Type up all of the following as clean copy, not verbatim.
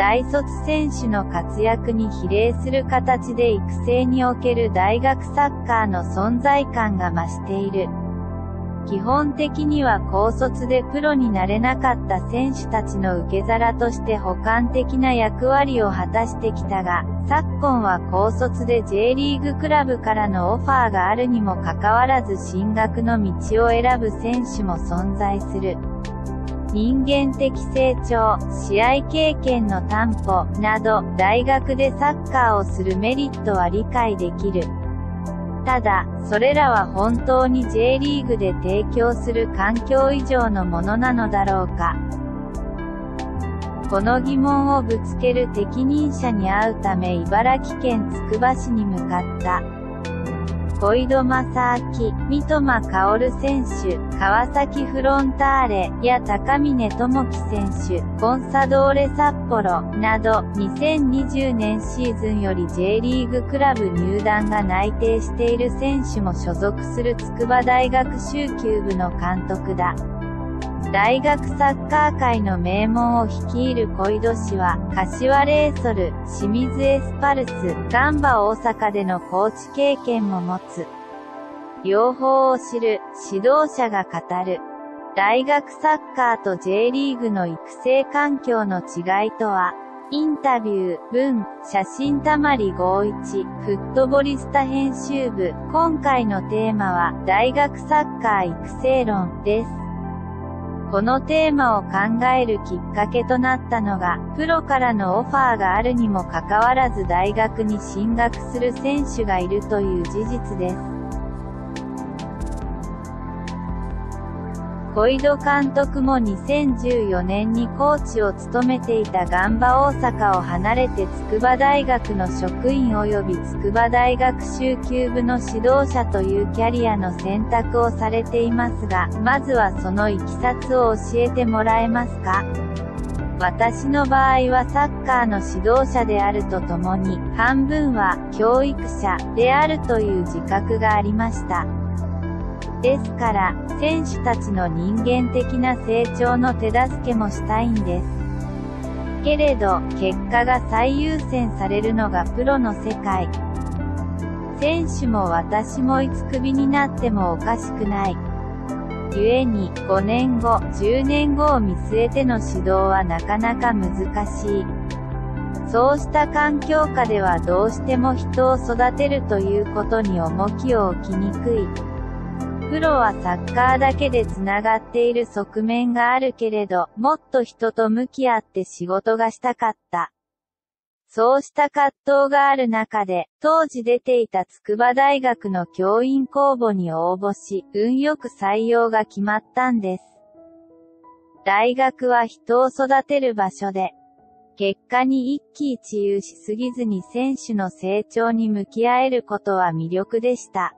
大卒選手の活躍に比例する形で育成における大学サッカーの存在感が増している。基本的には高卒でプロになれなかった選手たちの受け皿として補完的な役割を果たしてきたが、昨今は高卒で J リーグクラブからのオファーがあるにもかかわらず進学の道を選ぶ選手も存在する。人間的成長、試合経験の担保など、大学でサッカーをするメリットは理解できる。ただ、それらは本当に J リーグで提供する環境以上のものなのだろうか。この疑問をぶつける適任者に会うため茨城県つくば市に向かった。小井戸正明、三笘薫選手、川崎フロンターレや高峰智樹選手、コンサドーレ札幌など2020年シーズンより J リーグクラブ入団が内定している選手も所属する筑波大学蹴球部の監督だ。大学サッカー界の名門を率いる小井戸氏は、柏レイソル、清水エスパルス、ガンバ大阪でのコーチ経験も持つ。両方を知る、指導者が語る。大学サッカーと J リーグの育成環境の違いとは、インタビュー、文、写真たまり51、フットボリスタ編集部、今回のテーマは、大学サッカー育成論です。このテーマを考えるきっかけとなったのが、プロからのオファーがあるにもかかわらず大学に進学する選手がいるという事実です。小井戸監督も2014年にコーチを務めていたガンバ大阪を離れて筑波大学の職員及び筑波大学蹴球部の指導者というキャリアの選択をされていますが、まずはそのいきさつを教えてもらえますか。私の場合はサッカーの指導者であるとともに、半分は教育者であるという自覚がありました。ですから、選手たちの人間的な成長の手助けもしたいんです。けれど、結果が最優先されるのがプロの世界。選手も私もいつクビになってもおかしくない。ゆえに、5年後、10年後を見据えての指導はなかなか難しい。そうした環境下ではどうしても人を育てるということに重きを置きにくい。プロはサッカーだけでつながっている側面があるけれど、もっと人と向き合って仕事がしたかった。そうした葛藤がある中で、当時出ていた筑波大学の教員公募に応募し、運よく採用が決まったんです。大学は人を育てる場所で、結果に一喜一憂しすぎずに選手の成長に向き合えることは魅力でした。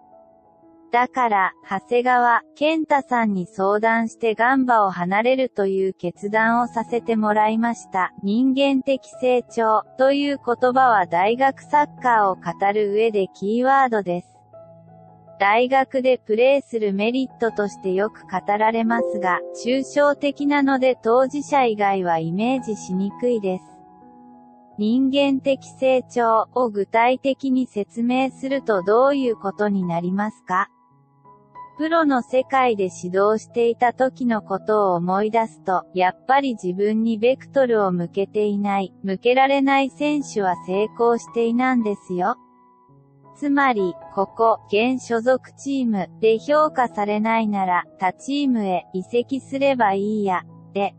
だから、長谷川、健太さんに相談してガンバを離れるという決断をさせてもらいました。人間的成長という言葉は大学サッカーを語る上でキーワードです。大学でプレーするメリットとしてよく語られますが、抽象的なので当事者以外はイメージしにくいです。人間的成長を具体的に説明するとどういうことになりますか？プロの世界で指導していた時のことを思い出すと、やっぱり自分にベクトルを向けていない、向けられない選手は成功していないんですよ。つまり、ここ、現所属チームで評価されないなら、他チームへ移籍すればいいや、で。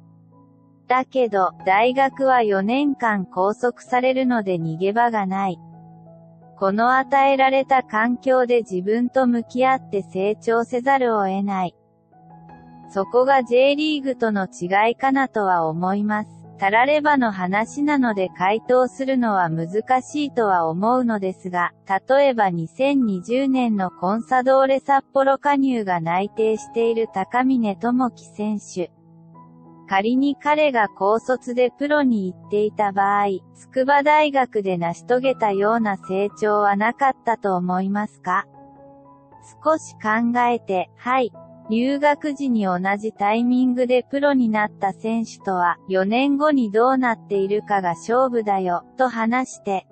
だけど、大学は4年間拘束されるので逃げ場がない。この与えられた環境で自分と向き合って成長せざるを得ない。そこが J リーグとの違いかなとは思います。たらればの話なので回答するのは難しいとは思うのですが、例えば2020年のコンサドーレ札幌加入が内定している高峰智樹選手。仮に彼が高卒でプロに行っていた場合、筑波大学で成し遂げたような成長はなかったと思いますか？少し考えて、はい、留学時に同じタイミングでプロになった選手とは4年後にどうなっているかが勝負だよ、と話して。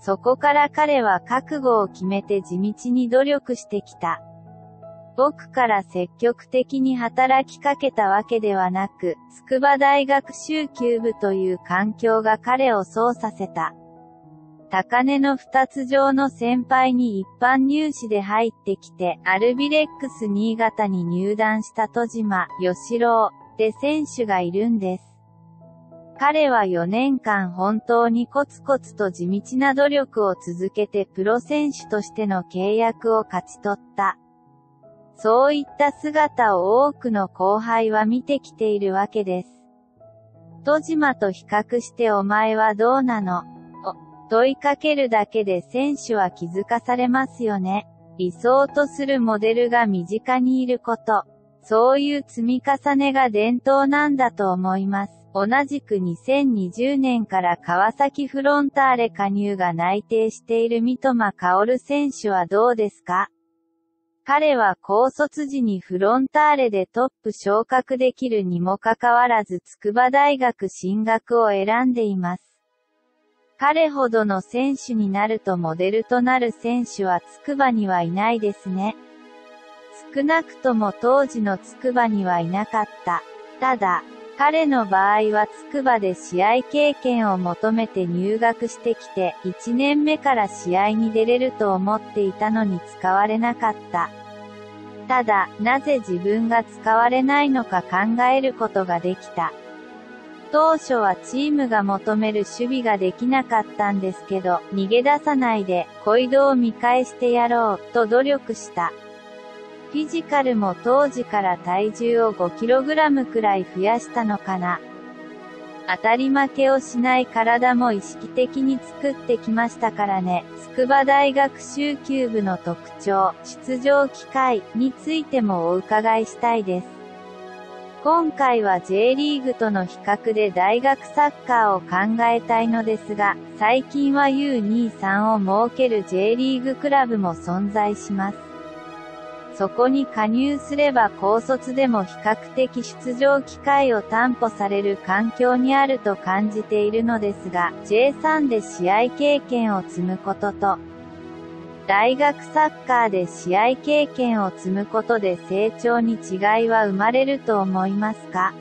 そこから彼は覚悟を決めて地道に努力してきた。僕から積極的に働きかけたわけではなく、筑波大学蹴球部という環境が彼をそうさせた。高根の二つ上の先輩に一般入試で入ってきて、アルビレックス新潟に入団した戸島、義郎って選手がいるんです。彼は4年間本当にコツコツと地道な努力を続けてプロ選手としての契約を勝ち取った。そういった姿を多くの後輩は見てきているわけです。戸島と比較してお前はどうなの？問いかけるだけで選手は気づかされますよね。理想とするモデルが身近にいること。そういう積み重ねが伝統なんだと思います。同じく2020年から川崎フロンターレ加入が内定している三笘薫選手はどうですか？彼は高卒時にフロンターレでトップ昇格できるにもかかわらず筑波大学進学を選んでいます。彼ほどの選手になるとモデルとなる選手は筑波にはいないですね。少なくとも当時の筑波にはいなかった。ただ、彼の場合は筑波で試合経験を求めて入学してきて、1年目から試合に出れると思っていたのに使われなかった。ただ、なぜ自分が使われないのか考えることができた。当初はチームが求める守備ができなかったんですけど、逃げ出さないで、小井戸を見返してやろう、と努力した。フィジカルも当時から体重を 5kg くらい増やしたのかな。当たり負けをしない体も意識的に作ってきましたからね。筑波大学蹴球部の特徴、出場機会についてもお伺いしたいです。今回は J リーグとの比較で大学サッカーを考えたいのですが、最近は U23 を設ける J リーグクラブも存在します。そこに加入すれば高卒でも比較的出場機会を担保される環境にあると感じているのですが、J3 で試合経験を積むことと、大学サッカーで試合経験を積むことで成長に違いは生まれると思いますか？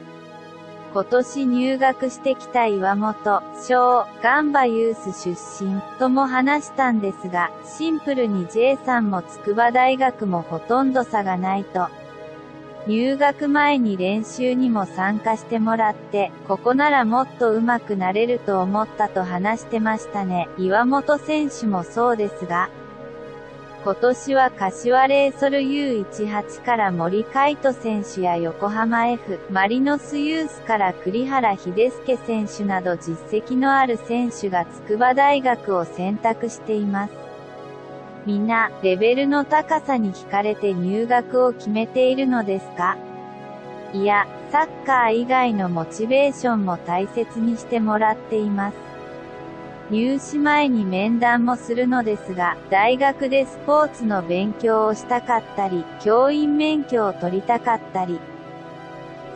今年入学してきた岩本翔、ガンバユース出身とも話したんですが、シンプルに J さんも筑波大学もほとんど差がないと。入学前に練習にも参加してもらって、ここならもっと上手くなれると思ったと話してましたね。岩本選手もそうですが、今年は柏レイソル U18 から森海斗選手や横浜 F ・マリノスユースから栗原秀介選手など実績のある選手が筑波大学を選択しています。皆、レベルの高さに惹かれて入学を決めているのですか？いや、サッカー以外のモチベーションも大切にしてもらっています。入試前に面談もするのですが、大学でスポーツの勉強をしたかったり、教員免許を取りたかったり、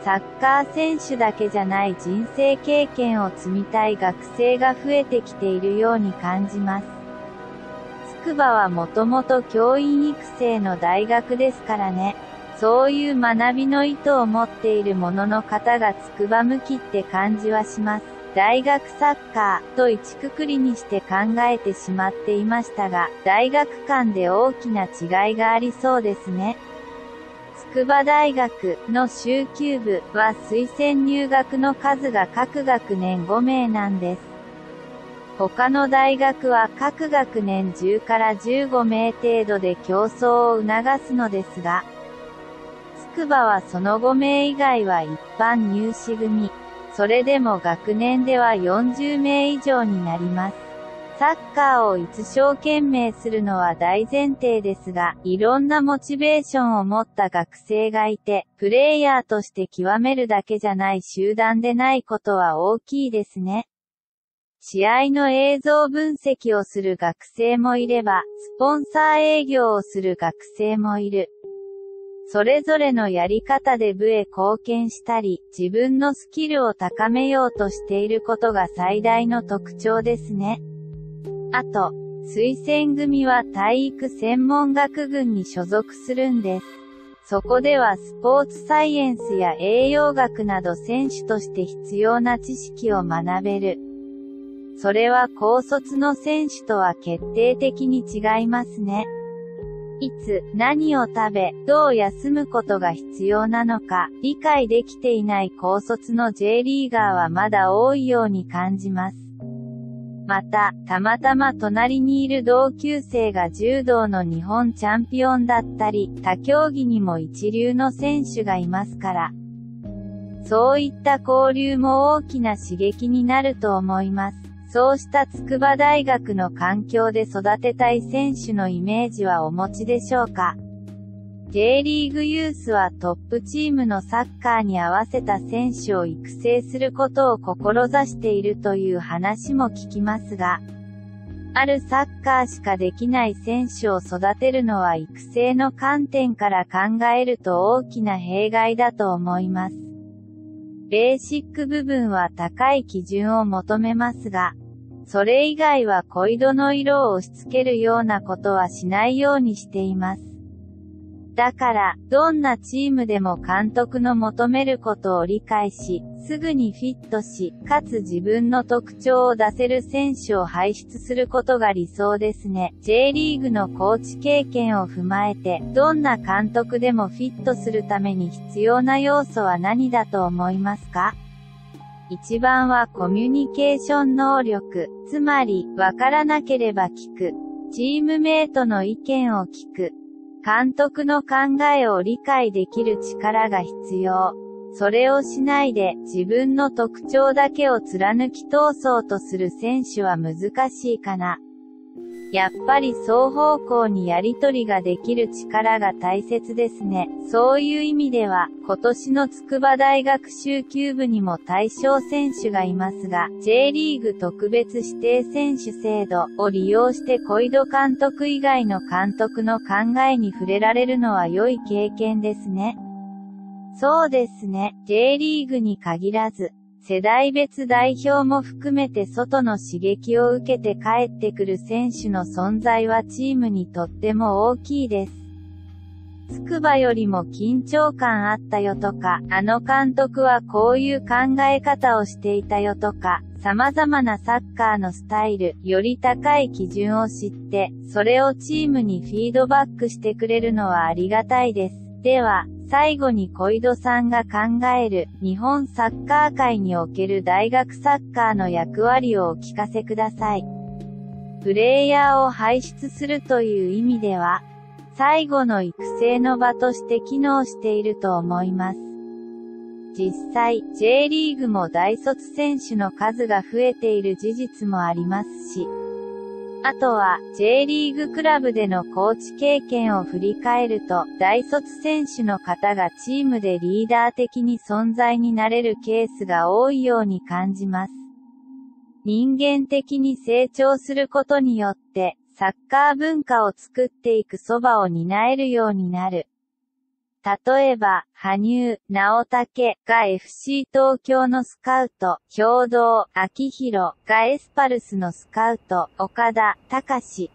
サッカー選手だけじゃない人生経験を積みたい学生が増えてきているように感じます。筑波はもともと教員育成の大学ですからね。そういう学びの意図を持っているものの方が筑波向きって感じはします。大学サッカーと一括りにして考えてしまっていましたが、大学間で大きな違いがありそうですね。筑波大学の蹴球部は推薦入学の数が各学年5名なんです。他の大学は各学年10から15名程度で競争を促すのですが、筑波はその5名以外は一般入試組。それでも学年では40名以上になります。サッカーを一生懸命するのは大前提ですが、いろんなモチベーションを持った学生がいて、プレイヤーとして極めるだけじゃない集団でないことは大きいですね。試合の映像分析をする学生もいれば、スポンサー営業をする学生もいる。それぞれのやり方で部へ貢献したり、自分のスキルを高めようとしていることが最大の特徴ですね。あと、推薦組は体育専門学群に所属するんです。そこではスポーツサイエンスや栄養学など選手として必要な知識を学べる。それは高卒の選手とは決定的に違いますね。いつ、何を食べ、どう休むことが必要なのか、理解できていない高卒の J リーガーはまだ多いように感じます。また、たまたま隣にいる同級生が柔道の日本チャンピオンだったり、他競技にも一流の選手がいますから。そういった交流も大きな刺激になると思います。そうした筑波大学の環境で育てたい選手のイメージはお持ちでしょうか。J リーグユースはトップチームのサッカーに合わせた選手を育成することを志しているという話も聞きますが、あるサッカーしかできない選手を育てるのは育成の観点から考えると大きな弊害だと思います。ベーシック部分は高い基準を求めますが、それ以外は小井戸の色を押し付けるようなことはしないようにしています。だから、どんなチームでも監督の求めることを理解し、すぐにフィットし、かつ自分の特徴を出せる選手を輩出することが理想ですね。J リーグのコーチ経験を踏まえて、どんな監督でもフィットするために必要な要素は何だと思いますか？一番はコミュニケーション能力、つまり、わからなければ聞く。チームメイトの意見を聞く。監督の考えを理解できる力が必要。それをしないで自分の特徴だけを貫き通そうとする選手は難しいかな。やっぱり双方向にやりとりができる力が大切ですね。そういう意味では、今年の筑波大学蹴球部にも対象選手がいますが、J リーグ特別指定選手制度を利用して小井戸監督以外の監督の考えに触れられるのは良い経験ですね。そうですね。J リーグに限らず、世代別代表も含めて外の刺激を受けて帰ってくる選手の存在はチームにとっても大きいです。筑波よりも緊張感あったよとか、あの監督はこういう考え方をしていたよとか、様々なサッカーのスタイル、より高い基準を知って、それをチームにフィードバックしてくれるのはありがたいです。では、最後に小井戸さんが考える日本サッカー界における大学サッカーの役割をお聞かせください。プレイヤーを輩出するという意味では、最後の育成の場として機能していると思います。実際、J リーグも大卒選手の数が増えている事実もありますし、あとは、J リーグクラブでのコーチ経験を振り返ると、大卒選手の方がチームでリーダー的に存在になれるケースが多いように感じます。人間的に成長することによって、サッカー文化を作っていくそばを担えるようになる。例えば、羽生、直武が FC 東京のスカウト、兵道、明宏がエスパルスのスカウト、岡田、隆史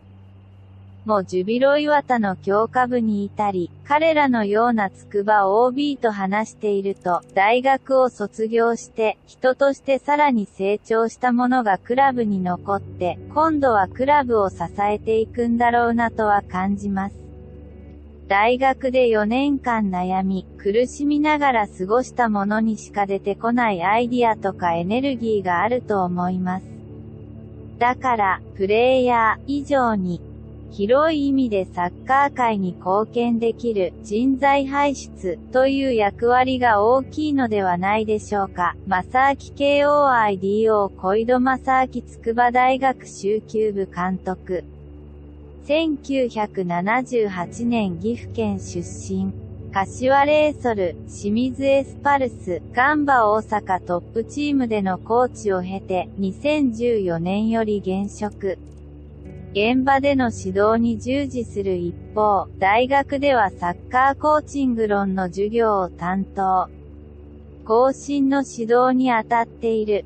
もジュビロ磐田の強化部にいたり、彼らのような筑波 OB と話していると、大学を卒業して、人としてさらに成長したものがクラブに残って、今度はクラブを支えていくんだろうなとは感じます。大学で4年間悩み、苦しみながら過ごしたものにしか出てこないアイディアとかエネルギーがあると思います。だから、プレイヤー以上に、広い意味でサッカー界に貢献できる人材輩出という役割が大きいのではないでしょうか。正明 KOIDO 小井戸正明筑波大学蹴球部監督。1978年岐阜県出身。柏レイソル、清水エスパルス、ガンバ大阪トップチームでのコーチを経て、2014年より現職。現場での指導に従事する一方、大学ではサッカーコーチング論の授業を担当。後進の指導に当たっている。